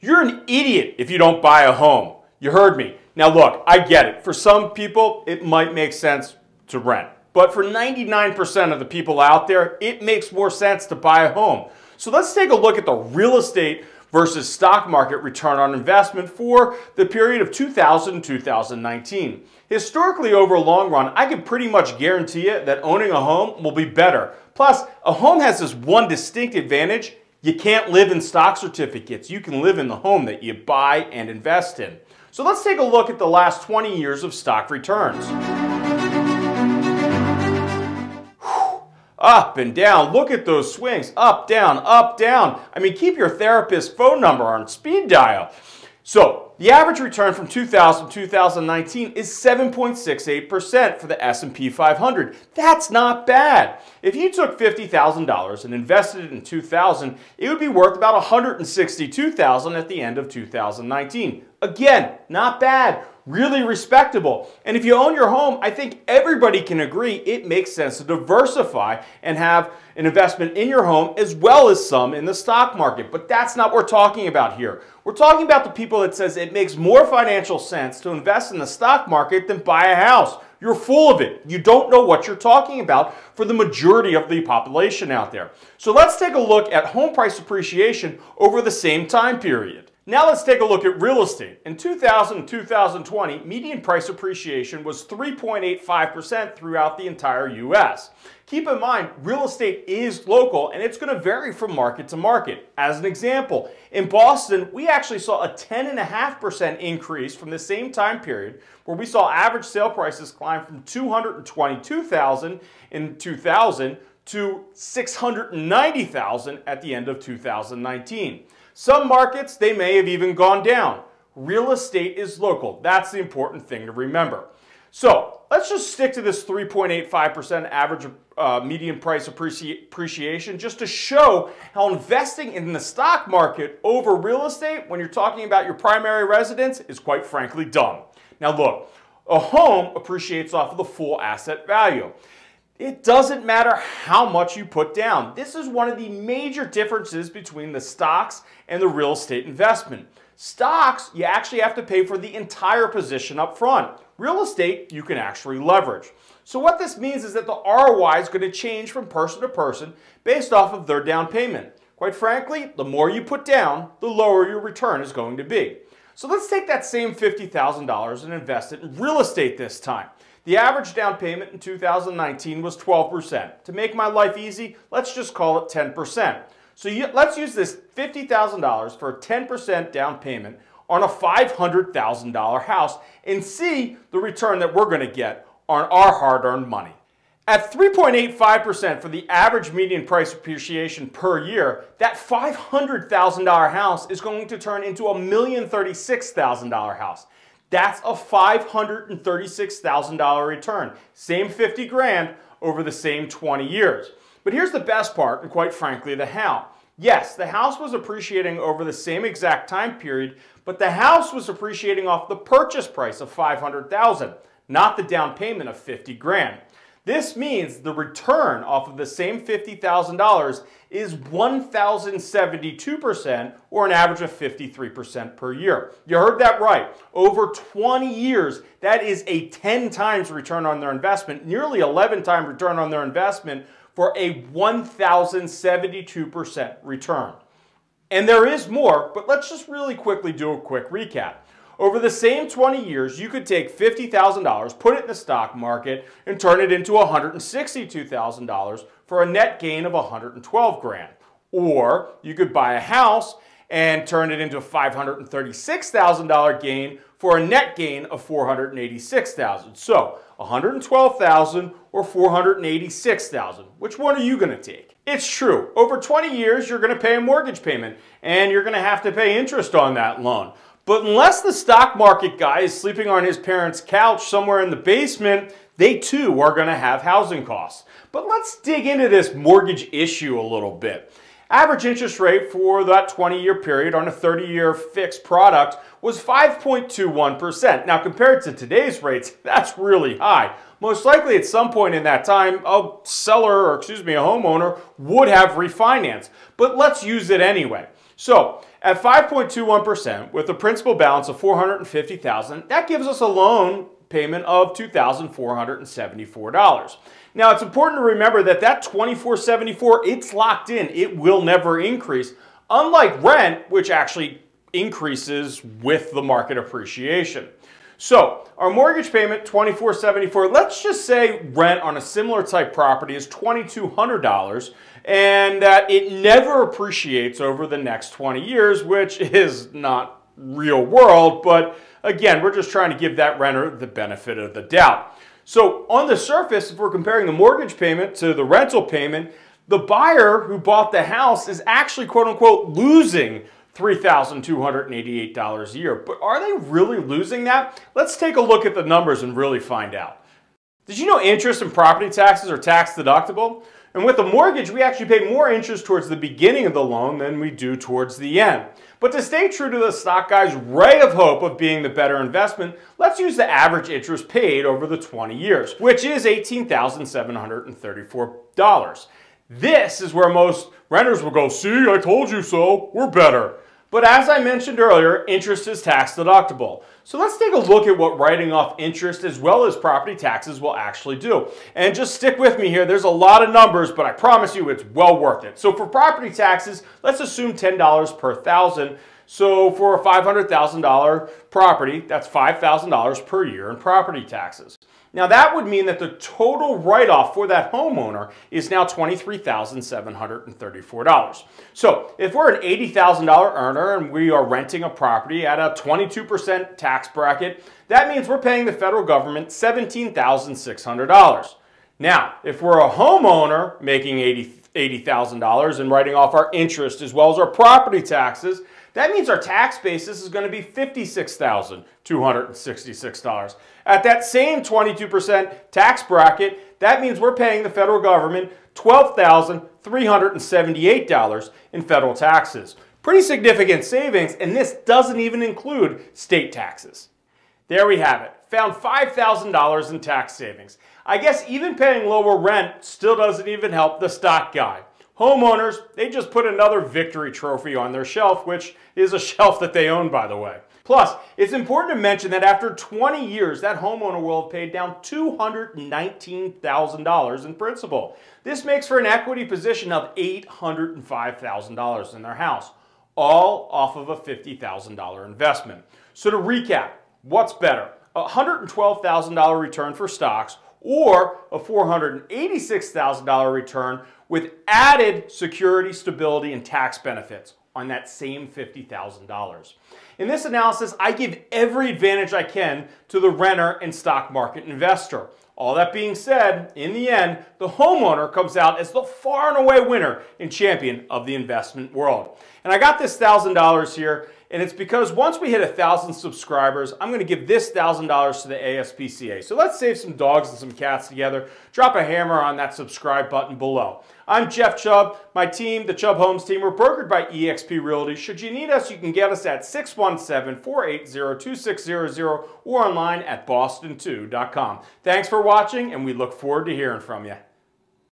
You're an idiot if you don't buy a home. You heard me. Now look, I get it. For some people, it might make sense to rent. But for 99% of the people out there, it makes more sense to buy a home. So let's take a look at the real estate versus stock market return on investment for the period of 2000 and 2019. Historically, over a long run, I can pretty much guarantee you that owning a home will be better. Plus, a home has this one distinct advantage. You can't live in stock certificates. You can live in the home that you buy and invest in. So let's take a look at the last 20 years of stock returns. Up and down. Look at those swings. Up, down, up, down. I mean, keep your therapist's phone number on speed dial. So the average return from 2000 to 2019 is 7.68% for the S&P 500. That's not bad. If you took $50,000 and invested it in 2000, it would be worth about $162,000 at the end of 2019. Again, not bad. Really respectable. And if you own your home, I think everybody can agree it makes sense to diversify and have an investment in your home as well as some in the stock market. But that's not what we're talking about here. We're talking about the people that says it makes more financial sense to invest in the stock market than buy a house. You're full of it. You don't know what you're talking about for the majority of the population out there. So let's take a look at home price appreciation over the same time period. Now let's take a look at real estate. In 2000 and 2020, median price appreciation was 3.85% throughout the entire US. Keep in mind, real estate is local and it's going to vary from market to market. As an example, in Boston, we actually saw a 10.5% increase from the same time period, where we saw average sale prices climb from $222,000 in 2000 to $690,000 at the end of 2019. Some markets, they may have even gone down. Real estate is local. That's the important thing to remember. So let's just stick to this 3.85% average median price appreciation just to show how investing in the stock market over real estate when you're talking about your primary residence is quite frankly dumb. Now look, a home appreciates off of the full asset value. It doesn't matter how much you put down. This is one of the major differences between the stocks and the real estate investment. Stocks, you actually have to pay for the entire position up front. Real estate, you can actually leverage. So what this means is that the ROI is going to change from person to person based off of their down payment. Quite frankly, the more you put down, the lower your return is going to be. So let's take that same $50,000 and invest it in real estate this time. The average down payment in 2019 was 12%. To make my life easy, let's just call it 10%. So let's use this $50,000 for a 10% down payment on a $500,000 house and see the return that we're going to get on our hard-earned money. At 3.85% for the average median price appreciation per year, that $500,000 house is going to turn into a $1,036,000 house. That's a $536,000 return. Same 50 grand over the same 20 years. But here's the best part, and quite frankly, the how. Yes, the house was appreciating over the same exact time period, but the house was appreciating off the purchase price of $500,000, not the down payment of 50 grand. This means the return off of the same $50,000 is 1,072%, or an average of 53% per year. You heard that right. Over 20 years, that is a 10 times return on their investment, nearly 11 times return on their investment for a 1,072% return. And there is more, but let's just really quickly do a quick recap. Over the same 20 years, you could take $50,000, put it in the stock market, and turn it into $162,000 for a net gain of $112,000. Or you could buy a house and turn it into a $536,000 gain for a net gain of $486,000. So $112,000 or $486,000. Which one are you going to take? It's true. Over 20 years, you're going to pay a mortgage payment, and you're going to have to pay interest on that loan. But unless the stock market guy is sleeping on his parents' couch somewhere in the basement, they too are going to have housing costs. But let's dig into this mortgage issue a little bit. Average interest rate for that 20-year period on a 30-year fixed product was 5.21%. Now compared to today's rates, that's really high. Most likely at some point in that time, a seller, or excuse me, a homeowner would have refinanced. But let's use it anyway. So At 5.21% with a principal balance of $450,000, that gives us a loan payment of $2,474. Now, it's important to remember that $2,474, it's locked in. It will never increase, unlike rent, which actually increases with the market appreciation. So our mortgage payment, $2,474, let's just say rent on a similar type property is $2,200 and that it never appreciates over the next 20 years, which is not real world, but again, we're just trying to give that renter the benefit of the doubt. So on the surface, if we're comparing the mortgage payment to the rental payment, the buyer who bought the house is actually, quote unquote, losing $3,288 a year. But are they really losing that? Let's take a look at the numbers and really find out. Did you know interest and property taxes are tax deductible? And with a mortgage, we actually pay more interest towards the beginning of the loan than we do towards the end. But to stay true to the stock guy's ray of hope of being the better investment, let's use the average interest paid over the 20 years, which is $18,734. This is where most renters will go, see, I told you so, we're better. But as I mentioned earlier, interest is tax deductible. So let's take a look at what writing off interest as well as property taxes will actually do. And just stick with me here, there's a lot of numbers, but I promise you it's well worth it. So for property taxes, let's assume $10 per thousand. So for a $500,000 property, that's $5,000 per year in property taxes. Now that would mean that the total write-off for that homeowner is now $23,734. So if we're an $80,000 earner and we are renting a property at a 22% tax bracket, that means we're paying the federal government $17,600. Now, if we're a homeowner making $80,000 and writing off our interest as well as our property taxes, that means our tax basis is going to be $56,266. At that same 22% tax bracket, that means we're paying the federal government $12,378 in federal taxes. Pretty significant savings, and this doesn't even include state taxes. There we have it. Found $5,000 in tax savings. I guess even paying lower rent still doesn't even help the stock guy. Homeowners, they just put another victory trophy on their shelf, which is a shelf that they own, by the way. Plus, it's important to mention that after 20 years, that homeowner will have paid down $219,000 in principal. This makes for an equity position of $805,000 in their house, all off of a $50,000 investment. So to recap, what's better? A $112,000 return for stocks or a $486,000 return with added security, stability, and tax benefits on that same $50,000. In this analysis, I give every advantage I can to the renter and stock market investor. All that being said, in the end, the homeowner comes out as the far and away winner and champion of the investment world. And I got this $1,000 here, and it's because once we hit 1,000 subscribers, I'm going to give this $1,000 to the ASPCA. So let's save some dogs and some cats together. Drop a hammer on that subscribe button below. I'm Jeff Chubb. My team, the Chubb Homes Team, we're brokered by eXp Realty. Should you need us, you can get us at 617-480-2600 or online at Boston2.com. Thanks for watching, and we look forward to hearing from you.